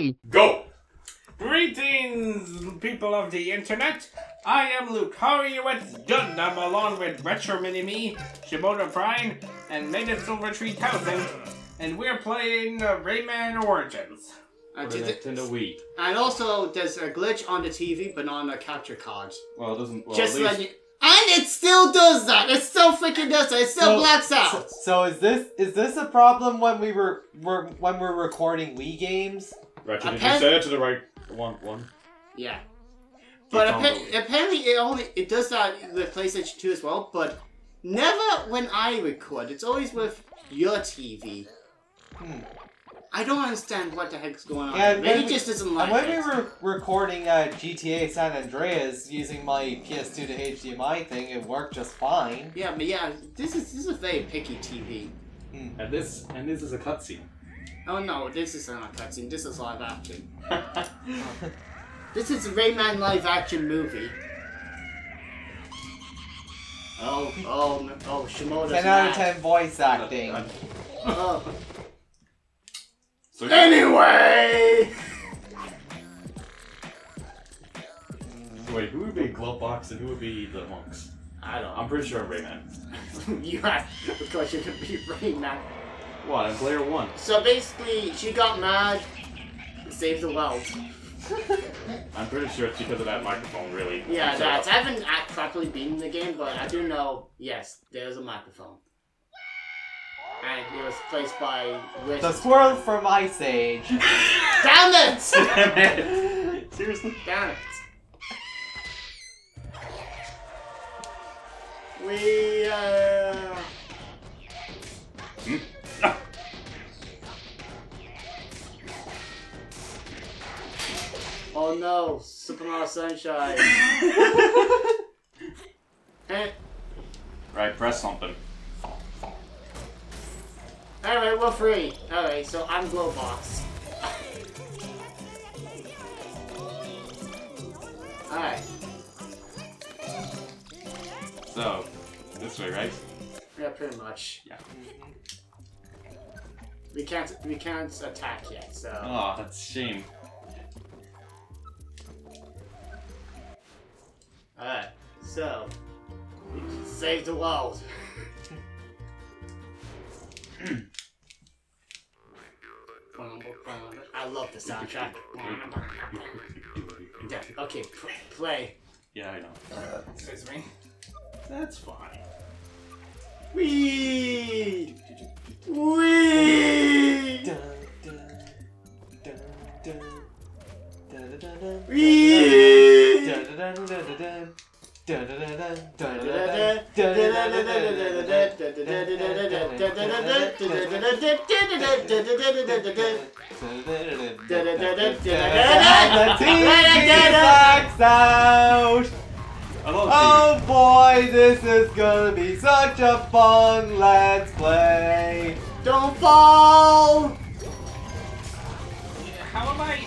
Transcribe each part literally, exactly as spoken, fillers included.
play. Go! Greetings, people of the internet. I am Luke. How are you? It's done. I'm along with Retro Mini Me, Shimoda Brian, and Mega Silver three thousand, and we're playing uh, Rayman Origins. Uh, the Nintendo Wii. And also, there's a glitch on the T V, but not on the capture cards. Well, it doesn't. Well, Just let you. And it still does that. It still freaking does that. It still so, blacks out. So, so is this is this a problem when we were, were when we're recording Wii games? Ratchet, did you set it to the right one? One. Yeah. But appa apparently, it only it does that with PlayStation two as well. But never when I record. It's always with your T V. Hmm. I don't understand what the heck's going on. Yeah, Maybe it just doesn't like when it. When we were recording uh, G T A San Andreas using my P S two to H D M I thing, it worked just fine. Yeah, but yeah, this is this is a very picky T V. Mm. And this and this is a cutscene. Oh no, this is not a cutscene. This is live action. This is a Rayman live action movie. Oh oh oh, Shimoda's ten out of ten voice acting. Oh. So anyway! Wait, who would be Globox and who would be the monks? I don't know. I'm pretty sure I'm Rayman. You are. Of course you're gonna be Rayman. What, I'm player one. So basically, she got mad and saved the world. I'm pretty sure it's because of that microphone, really. Yeah, that's. I haven't properly beaten the game, but I do know, yes, there's a microphone. And it was placed by Wish. The squirrel from Ice Age. Damn it! Damn it! Seriously? Damn it! We uh. Hmm? Ah. Oh no! Super Mario Sunshine. Hey. Right, press something. Alright, we're free. Alright, so I'm Globox. Alright. So, this way, right? Yeah, pretty much. Yeah. We can't we can't attack yet, so. Oh, that's a shame. Alright, so we save the world. I love the soundtrack. Yeah, okay, play. Yeah, I know. Uh, excuse me. That's fine. Wee! Wee! Wee! The T V box out! Oh boy, this is gonna be such a fun let's play! Don't fall! How am I?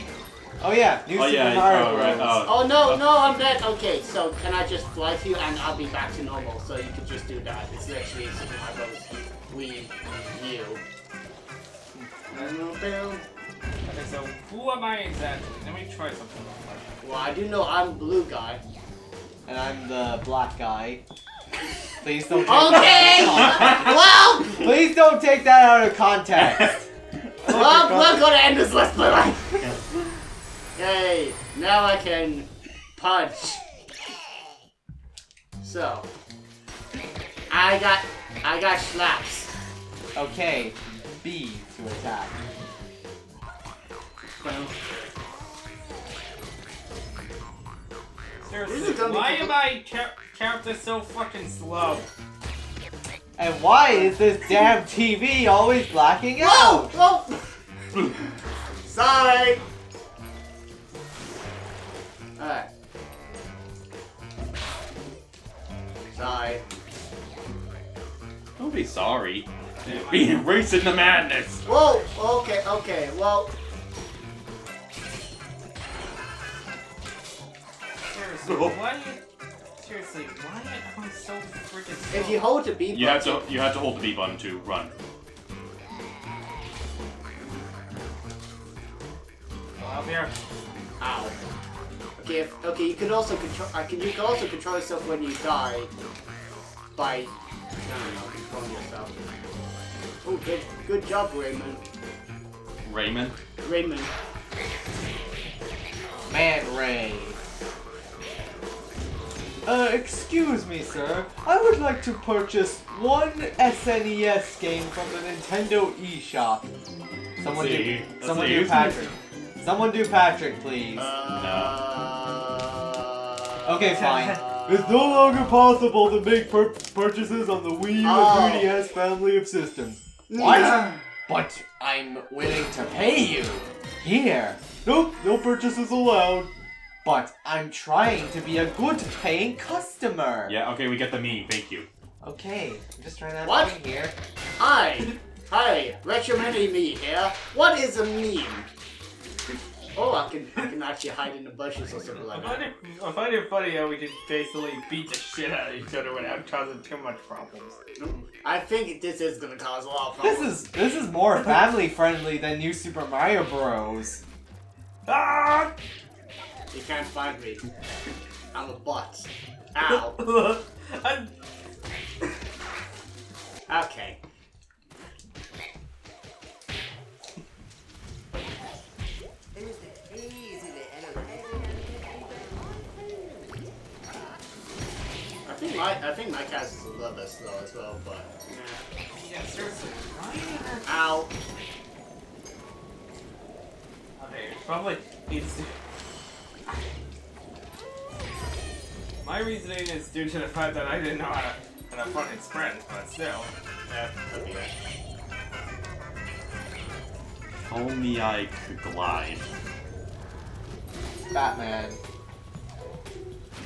Oh yeah, New oh, Super yeah, Mario oh, right, oh. oh no, no, I'm dead. Okay, so can I just fly to you and I'll be back to normal, so you can just do that. It's literally Super Mario Bros. Wii U. I don't know, Bill. Okay, so who am I exactly? Let me try something. Well, I do know I'm blue guy. And I'm the black guy. Please don't take Okay! That well! Please don't take that out of context. Well, we're gonna end this list for life. Yay! Now I can punch. So I got I got slaps. Okay, B to attack. Well. Seriously, why am I ca character so fucking slow? And why is this damn T V always blacking out? Whoa! Whoa. Sorry. Alright. Sorry. Don't be sorry. Be embracing the madness. Whoa! Okay, okay, well. Seriously, oh. why do you. Seriously, why do I come so freaking slow? If you hold the B button. You have to, you have to hold the B button to run. there. Ow. Okay, if, okay, you can also control. I can. You can also control yourself when you die by. I don't know, controlling yourself. Oh, good, good job, Rayman. Rayman. Rayman. Man, Ray. Uh, excuse me, sir. I would like to purchase one S N E S game from the Nintendo eShop. Someone do, someone do Patrick. Someone do Patrick, please. Uh, no. Okay, fine. It's no longer possible to make pur purchases on the Wii U oh. and three D S family of systems. What? Yeah. But I'm willing to pay you. Here. Nope, no purchases allowed. But I'm trying to be a good paying customer. Yeah, okay, we get the meme, thank you. Okay, I'm just trying that what? thing here. Hi, hi, Retro Mini Me here. What is a meme? Oh, I can, I can actually hide in the bushes or something like that. I find it funny how we can basically beat the shit out of each other without causing too much problems. I think this is gonna cause a lot of problems. This is, this is more family friendly than New Super Mario Bros. Ah! You can't find me. I'm a bot. Ow. I'm... Okay. I think my I think my cast is a little bit slow as well, but yeah. Yeah, seriously. Ow. Okay, it's probably needs to. My reasoning is due to the fact that I didn't know how to, how to front its friends, but still. Yeah, that'd be it. If only I could glide. Batman. What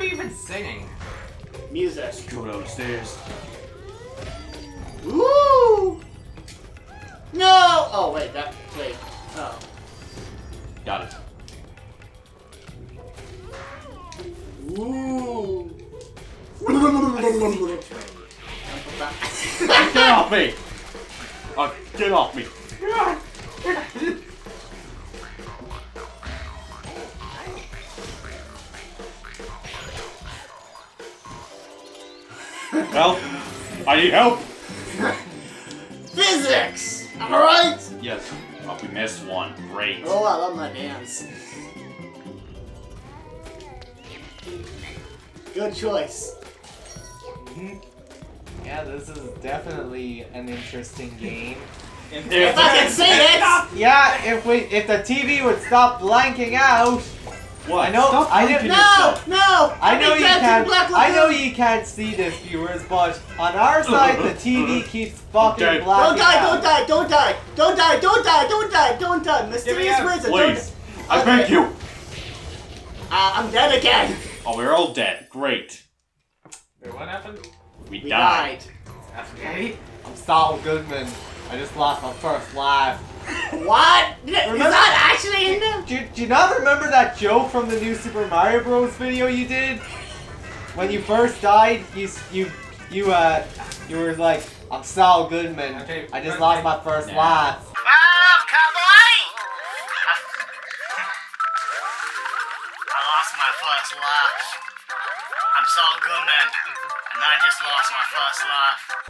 even singing? Music. Let's go downstairs. Woo! No! Oh wait, that wait. Oh. Got it. Woo! Get off me! Oh, get off me! Help! I need help! Physics! Am I right? Yes. Oh, we missed one. Great. Oh, I love my dance. Good choice. Yeah, this is definitely an interesting game. If, if I can see it! Yeah, if we, if the T V would stop blanking out. What? I know. Stop I didn't. No, yourself. no. I know you can't. I know you can't see this, viewers. But on our side, the T V keeps fucking okay. blacking Don't die! Out. Don't die! Don't die! Don't die! Don't die! Don't die! Don't die! Mysterious wizard. Please, don't I beg okay. you. Uh, I'm dead again. Oh, we're all dead. Great. Wait, what happened? We, we died. died. Okay. I'm Saul Goodman. I just lost my first life. What? Remember, is that actually in there? Do, do you not remember that joke from the New Super Mario Bros. Video you did? When you first died, you you you uh you were like, "I'm Saul Goodman. Okay, I just lost my first yeah. life." Oh, kawaii! I lost my first life.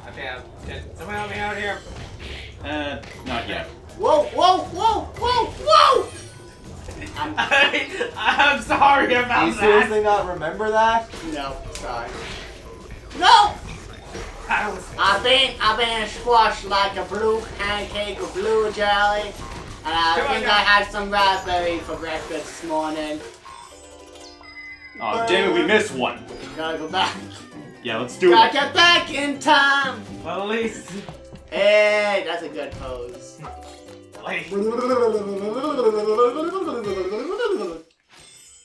I'm Saul Goodman, and I just lost my first life. Okay, did someone help me out here? Uh, not yet. Whoa, whoa, whoa, whoa, whoa! I'm, I, I'm sorry about that. Do you seriously that. not remember that? No, sorry. No! I was... I've been, I've been squashed like a blue pancake with blue jelly. And I Come think on, I had some raspberry for breakfast this morning. Oh, damn it, we missed one. Gotta go back. Yeah, let's do Got it. Got back in time. Well, at least. Hey, that's a good pose.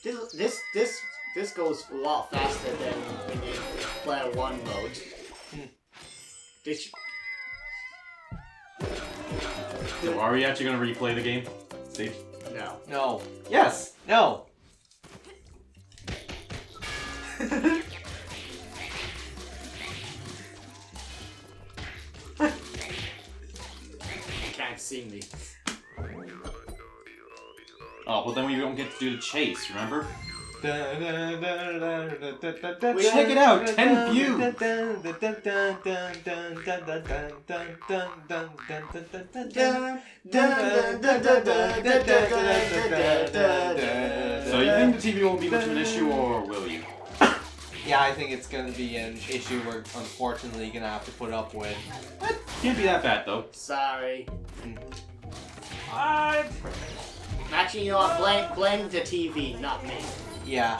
This this this this goes a lot faster than when you play one mode. This. So are we actually gonna replay the game? See? No. No. Yes. No. Can't see me. Oh, well then we don't get to do the chase, remember? We check it out! ten views! So you think the T V won't be much of an issue, or will you? Yeah, I think it's going to be an issue we're unfortunately going to have to put up with. What? Can't be that bad, though. Sorry. What? Actually, you know what? Blame, blame the T V, not me. Yeah.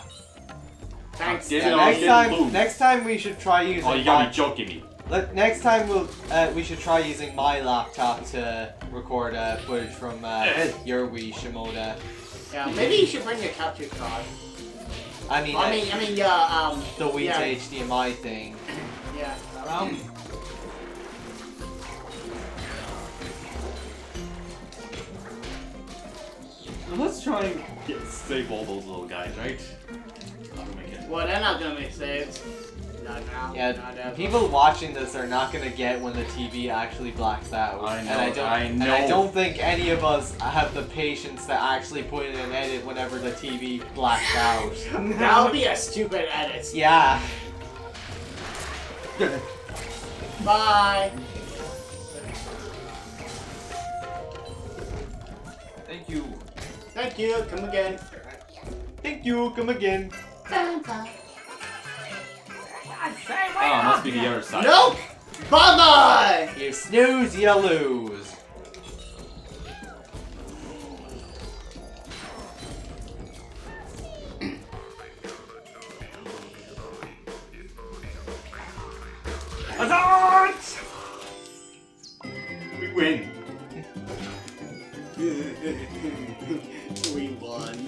Thanks. Yeah, yeah, next time, next time we should try using. Oh, you gotta be joking me. Let, next time we'll uh, we should try using my laptop to record uh, footage from uh, your Wii, Shimoda. Yeah, maybe you should bring your capture card. I mean, well, I mean, I mean, uh, um, the Wii yeah. to H D M I thing. Yeah. Um. Let's try and get, save all those little guys, right? Well, they're not gonna make saves. Not now. Yeah, not ever. People watching this are not gonna get when the T V actually blacks out. I know. And I don't, I know. And I don't think any of us have the patience to actually put in an edit whenever the T V blacks out. That would be a stupid edit. Yeah. Bye. Thank you. Thank you, come again. Thank you, come again. Oh, it must be the other side. Nope! Bye-bye! You snooze, you lose. Assault! We win. We won.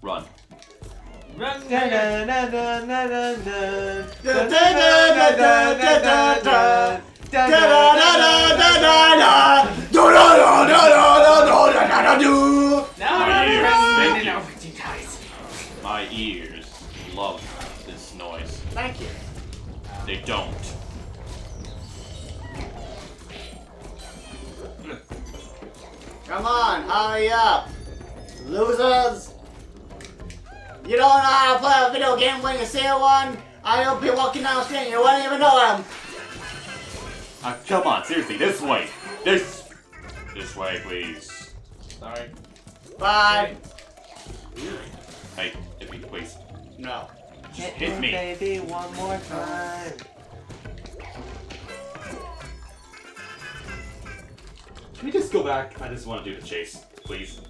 Run. Run. My ears love this noise. Thank you. They don't. Come on, hurry up! Losers! You don't know how to play a video game when you see one? I don't be walking down the street and you won't even know him! Uh, come on, seriously, this way! This... This way, please. Sorry. Bye! Hey, hit me, please. No. Just hit, hit me! Baby, one more time! Can we just go back? I just want to do the chase, please.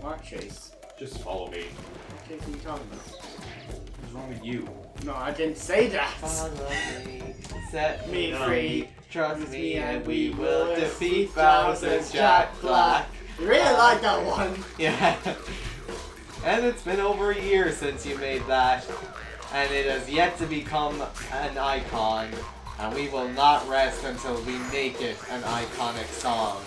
What chase? Just follow me. What chase are you talking about? What's wrong with you? No, I didn't say that! Follow me, set me no. free, trust me and we will defeat Bowser's Jack Black. You really like that one! Yeah. And it's been over a year since you made that. And it has yet to become an icon. And we will not rest until we make it an iconic song.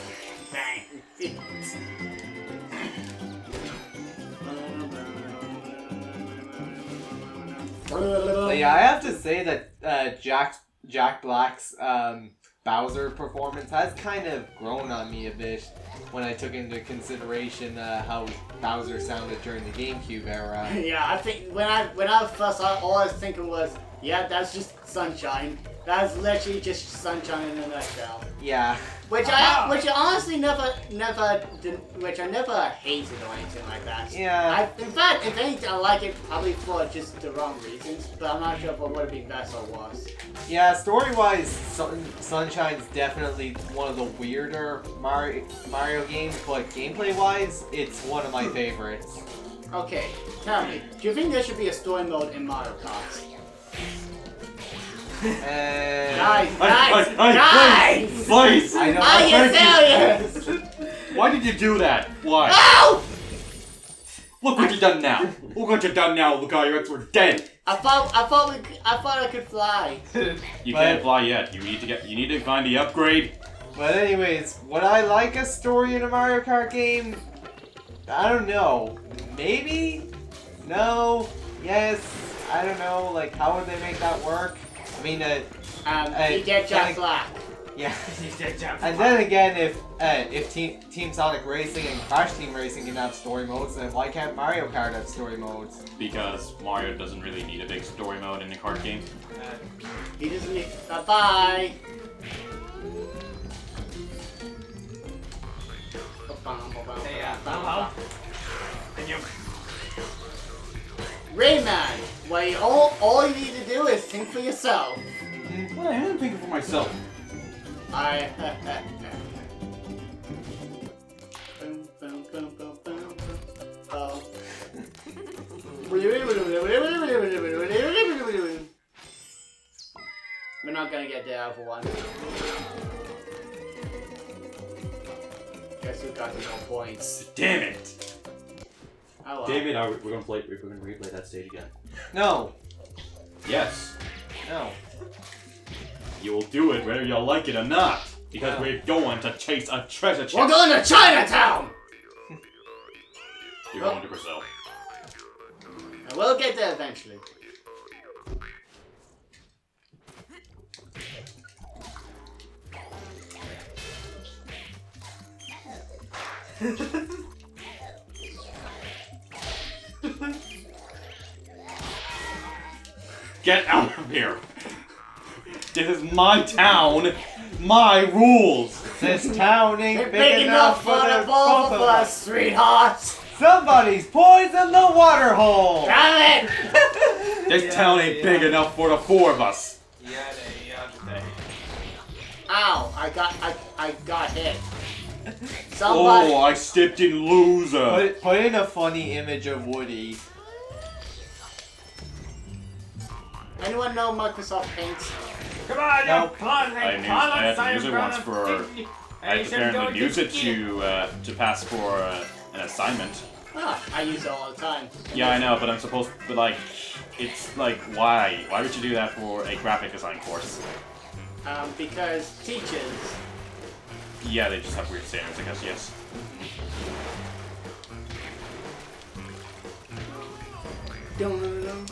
But yeah, I have to say that uh, Jack Jack Black's um, Bowser performance has kind of grown on me a bit when I took into consideration uh, how Bowser sounded during the GameCube era. Yeah, I think when I when I first saw it, all I was thinking was, yeah, that's just Sunshine. That's literally just Sunshine in a nutshell. Yeah. Which I, which I honestly never, never, which I never hated or anything like that. Yeah. I, in fact, if anything, I like it probably for just the wrong reasons, but I'm not sure if it would have been best or worse. Yeah, story-wise, Sun Sunshine's definitely one of the weirder Mario, Mario games, but gameplay-wise, it's one of my favorites. Okay, tell me, do you think there should be a story mode in Mario Kart? And... Nice! Nice! I, I, I, nice! Nice! I know, I am serious! Why did you do that? Why? Ow! Look what you've done now! Look what you've done now! Look how your ex were dead! I thought I thought we, I thought I could fly. You but, can't fly yet. You need to get. You need to find the upgrade. But anyways, would I like a story in a Mario Kart game? I don't know. Maybe? No? Yes? I don't know. Like, how would they make that work? I mean, uh, um, uh, you get Jack Black. Yeah, you get Jack Black. And then again, if uh, if Team Team Sonic Racing and Crash Team Racing can have story modes, then why can't Mario Kart have story modes? Because Mario doesn't really need a big story mode in a kart game. Uh, he doesn't need. Bye bye. Hey, uh, hello. Thank you. Rayman, where you all, all you need to do is think for yourself. Well, I am thinking for myself. I... We're not gonna get there for one. Guess who got no points? Damn it! Oh, wow. David, are we, we're gonna play. We're gonna replay that stage again. No. Yes. No. You will do it whether you like it or not, because no. We're going to chase a treasure chest. We're going to Chinatown. You're going to Brazil. I will get there eventually. Get out of here! This is my town, my rules! This town ain't big, big enough, enough for the both of us, sweetheart! Somebody's poisoned the water hole! Damn it! This yeah, town ain't yeah. big enough for the four of us! Yeah, yeah, yeah. Ow, I got, I, I got hit. Somebody... Oh, I stepped in loser! Put, put in a funny image of Woody. Anyone know Microsoft Paint? Come on, no. you clown! I, I had to use it once for. I had to apparently use it to uh, to pass for uh, an assignment. Ah, I use it all the time. Yeah, I know, but I'm supposed, but like, it's like, why? Why would you do that for a graphic design course? Um, because teachers. Yeah, they just have weird standards, I guess. Yes. Don't know.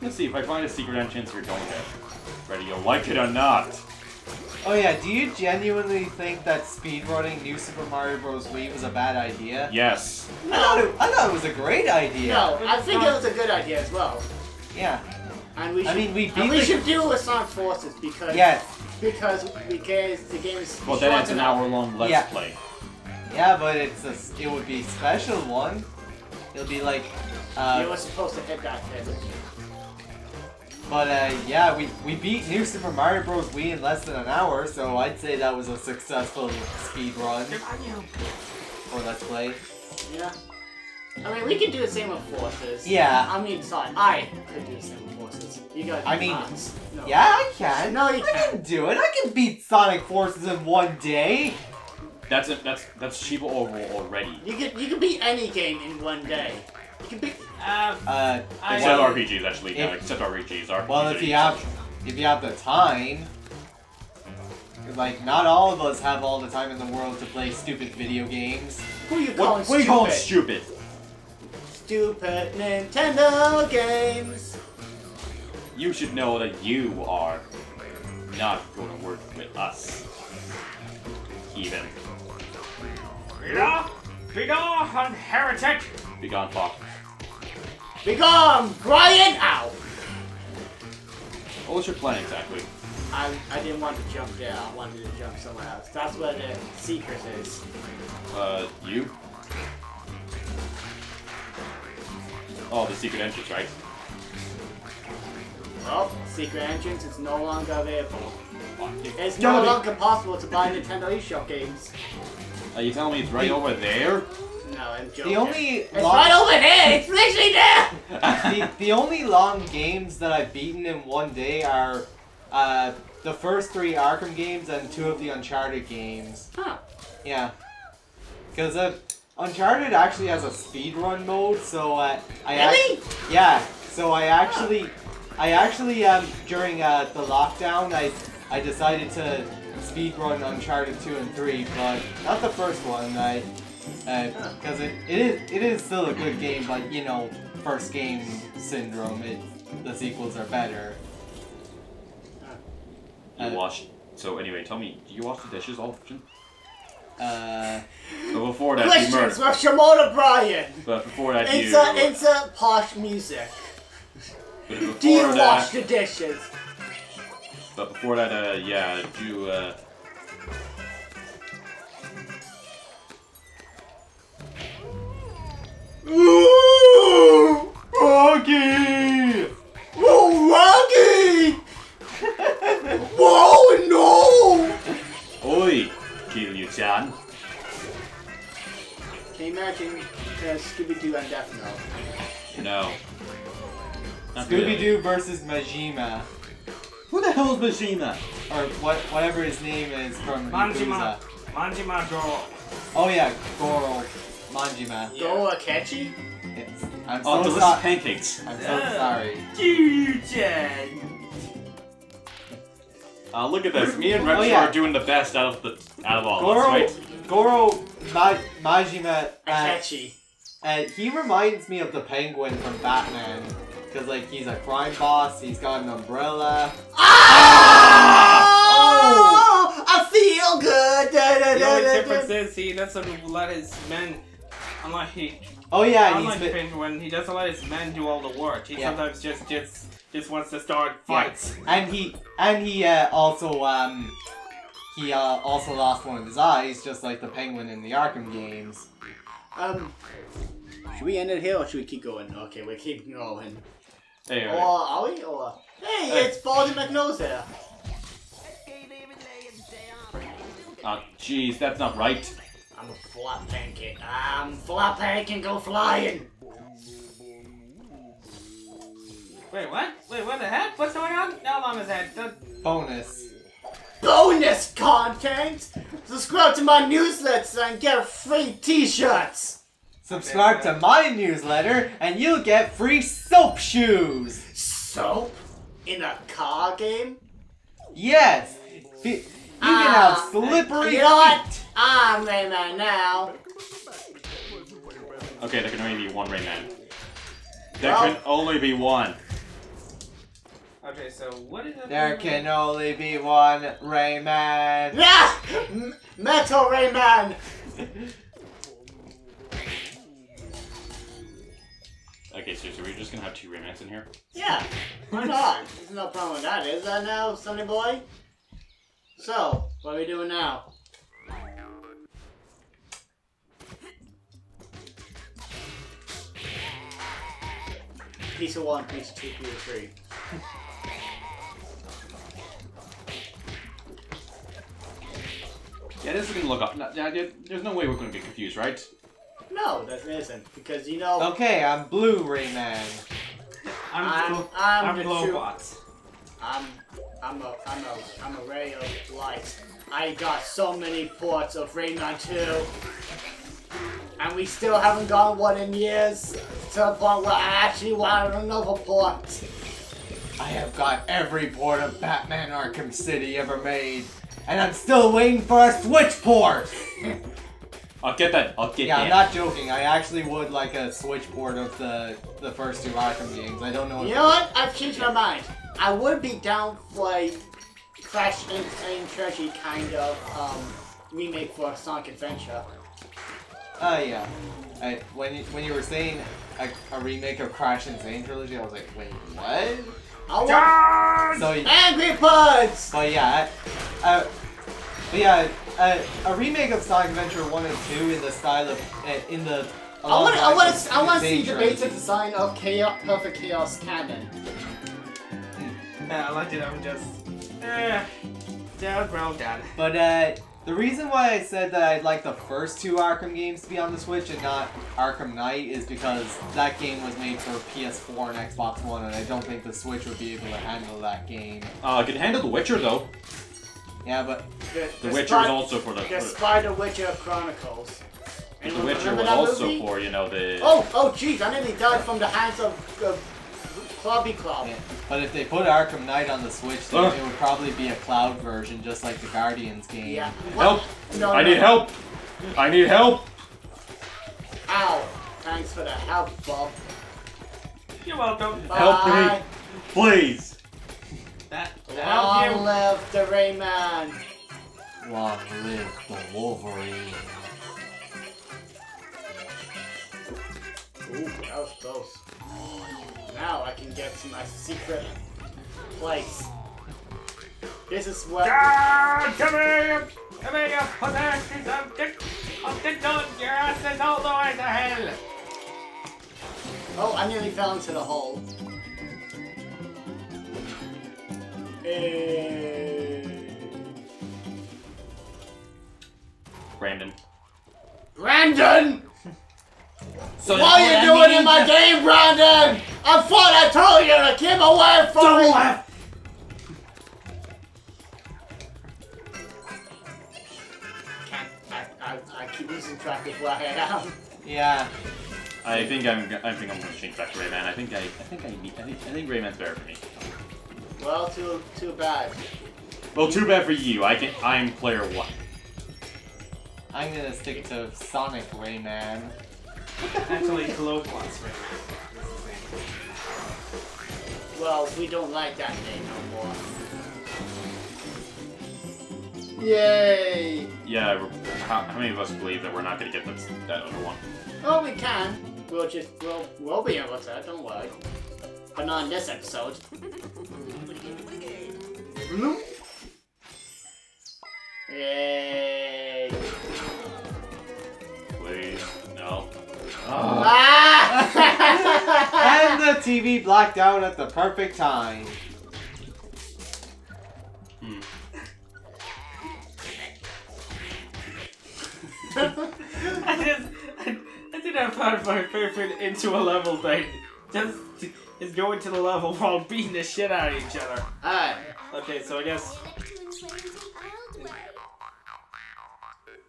Let's see if I find a secret entrance we're going there. Whether you'll like it or not. Oh yeah, do you genuinely think that speedrunning New Super Mario Bros. Wii was a bad idea? Yes. No. I thought it, I thought it was a great idea. No, I think it was a good idea as well. Yeah. And we should, I mean, we beat and we the... should deal with Sonic Forces because yes. because because the game is. Well, then it's an hour-long let's yeah. play. Yeah, but it's a, it would be a special one. It'll be like. Uh, you were supposed to hit that thing. But uh, yeah, we, we beat New Super Mario Bros. Wii in less than an hour, so I'd say that was a successful speedrun. Or let's play. Yeah. I mean, we could do the same with Forces. Yeah. I mean, sorry, I could do the same with Forces. You guys I mean, no. yeah, I can. No, you I can. can do it. I can beat Sonic Forces in one day. That's a, that's that's Shiba Oval already. You could you could beat any game in one day. You can beat. Um, uh, except I, R P Gs actually, if, no, except R P Gs are. Well, if you have, if you have the time, like not all of us have all the time in the world to play stupid video games. Who are you calling stupid? What are you calling stupid? Stupid Nintendo games. You should know that you are not going to work with us, even. Begone, begone, heretic! Begone, Fox. Become Brian! Ow! What was your plan exactly? I, I didn't want to jump there. I wanted to jump somewhere else. That's where the secret is. Uh, you? Oh, the secret entrance, right? Well, secret entrance is no longer available. It's no longer possible to buy Nintendo eShop games. Are you telling me it's right over there? No, I'm joking. The only it's long... right over there! It's literally there! the, the only long games that I've beaten in one day are uh, the first three Arkham games and two of the Uncharted games. Huh. Yeah. Because uh, Uncharted actually has a speedrun mode, so uh, I... Really? Yeah. So I actually... Huh. I actually, um, during uh, the lockdown, I I decided to speedrun Uncharted two and three, but not the first one. I... because uh, it, it is it is still a good game, but you know, first game syndrome. It the sequels are better. You uh, wash. So anyway, tell me, do you wash the dishes often? Uh. But before that, you murdered. Questions for Shimoda Brian. But before that, it's you. A, it's a posh music. Do you that, wash the dishes? But before that, uh, yeah, do uh. Ooh, Rocky! Ooh, Rocky! Whoa, no! Oi, kill you, Chan. Can you imagine uh, Scooby-Doo and Death Note? No. Scooby-Doo versus Majima. Who the hell is Majima? Or what? Whatever his name is from Majima. Majima Goro. Oh yeah, Goro. Majima. Yeah. Go Akechi? Yes. I'm so oh, delicious so pancakes. I'm so uh, sorry. Kyuuuuuuuuuuuuuuuuuuuuuuuuuuuuuuuuuuuuuuuuuuuuuuuuuuuuuuuh, uh, look at this. Me and Rex oh, yeah. are doing the best out of the out of all Goro, this, right? Goro Ma Majima... Uh, Akechi. Uh, he reminds me of the Penguin from Batman. Because, like, he's a crime boss, he's got an umbrella. Ah! Ah! Oh! I feel good! Da, da, the da, only da, difference da. is he doesn't let his men... Unlike he, oh yeah, unlike he's been, when he doesn't let his men do all the work, he yeah. sometimes just just just wants to start fights. Yeah. And he and he uh, also um he uh, also lost one of his eyes, just like the Penguin in the Arkham games. Um, should we end it here or should we keep going? Okay, we keep going. Hey, or are we? Or hey, hey. It's Baldy McNose here. Oh, jeez, that's not right. I'm a Flapankin. I'm Flapankin, go flying! Wait, what? Wait, what the heck? What's going on? How long is that? The bonus. Bonus content? Subscribe to my newsletters and get free t-shirts! Subscribe to my newsletter and you'll get free soap shoes! Soap? In a car game? Yes! You can have slippery feet! I'm Rayman now. Okay, there can only be one Rayman. There well, can only be one. Okay, so what is that? There can about? only be one Rayman. Yeah! M Metal Rayman! Okay, so, so we're just gonna have two Raymans in here? Yeah, why not? There's no problem with that, is that now, Sonny Boy? So, what are we doing now? Piece of one, piece of two, piece of three. Yeah, this is gonna look up. No, there's no way we're gonna be confused, right? No, there isn't, because you know. Okay, I'm Blue Rayman. I'm I'm, I'm, I'm the Globox. I'm I'm a I'm a I'm a ray of light. I got so many ports of Rayman two. And we still haven't gotten one in years, to the point where I actually wanted another port. I have got every port of Batman Arkham City ever made, and I'm still waiting for a Switch port! I'll get that, I'll get that. Yeah, I'm not joking, I actually would like a Switch port of the, the first two Arkham games, I don't know if You know what, I've changed my mind. I would be down for a Crash and Treasure kind of um, remake for Sonic Adventure. Oh uh, yeah, I, when you when you were saying a, a remake of Crash and Zane trilogy, I was like, wait, what? I want so, Angry Birds! But yeah, uh, but yeah, uh, a remake of Sonic Adventure one and two in the style of uh, in the. I want I want I want to see debates and design of Chaos, Perfect Chaos canon. Yeah, I liked it. I'm just, eh, yeah, ground down. But uh, the reason why I said that I'd like the first two Arkham games to be on the Switch and not Arkham Knight is because that game was made for P S four and Xbox One, and I don't think the Switch would be able to handle that game. Uh, it can handle The Witcher though. Yeah, but the, the, the Witcher is also for the. The Spider Witcher Chronicles. The Witcher was also movie? for, you know, the... Oh, oh, jeez, I nearly died from the hands of uh, Clubby Club. Yeah. But if they put Arkham Knight on the Switch, then oh. it would probably be a cloud version, just like the Guardians game. Yeah. What? Help! No, I no, need no. help! I need help! Ow. Thanks for the help, Bob. You're welcome. Bye. Help me, please. That, Long you. live the Rayman. Long live the Wolverine. Ooh, that was close. Now I can get to my secret place. This is what. Ah, come here! Come here, you possessions of dick! Of dick done! Your ass is all the way to hell! Oh, I nearly fell into the hole. Hey. Brandon. Brandon! So what are you doing in my game, Brandon? I thought I told you to keep away from Don't me! Don't laugh! I, I, I keep losing track of where I am. Yeah. I think I'm, I think I'm gonna change back to Rayman. I think I, I think I need, I think, I think Rayman's better for me. Well, too, too bad. Well, too bad for you. I can, I'm player one. I'm gonna stick to Sonic Rayman. Actually, Globox Rayman. Well, we don't like that name no more. Yay! Yeah, how, how many of us believe that we're not going to get this, that other one? Oh, well, we can. We'll just, we'll, we'll be able to, don't worry. But not in this episode. Mm-hmm. Yay! Please, no. Oh. Ah! And the T V blacked out at the perfect time. Hmm. I just, I, I did have part of my favorite into a level thing. Just is going to the level while beating the shit out of each other. Alright. Okay, so I guess.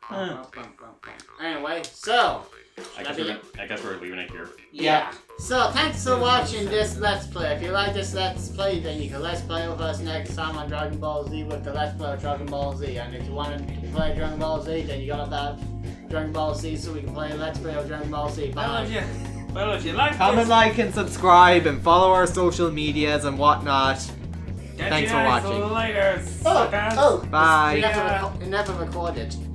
Uh. Anyway, so. I guess, we're, I guess we're leaving it here. Yeah. yeah. So, thanks for watching this Let's Play. If you like this Let's Play, then you can Let's Play with us next time on Dragon Ball Z with the Let's Play of Dragon Ball Z. And if you want to play Dragon Ball Z, then you gotta buy Dragon Ball Z so we can play Let's Play of Dragon Ball Z. Bye. Well, if you, well, if you like Comment, this... like, and subscribe, and follow our social medias and whatnot. Get thanks for watching. Later, oh, oh, bye. It never, it never recorded.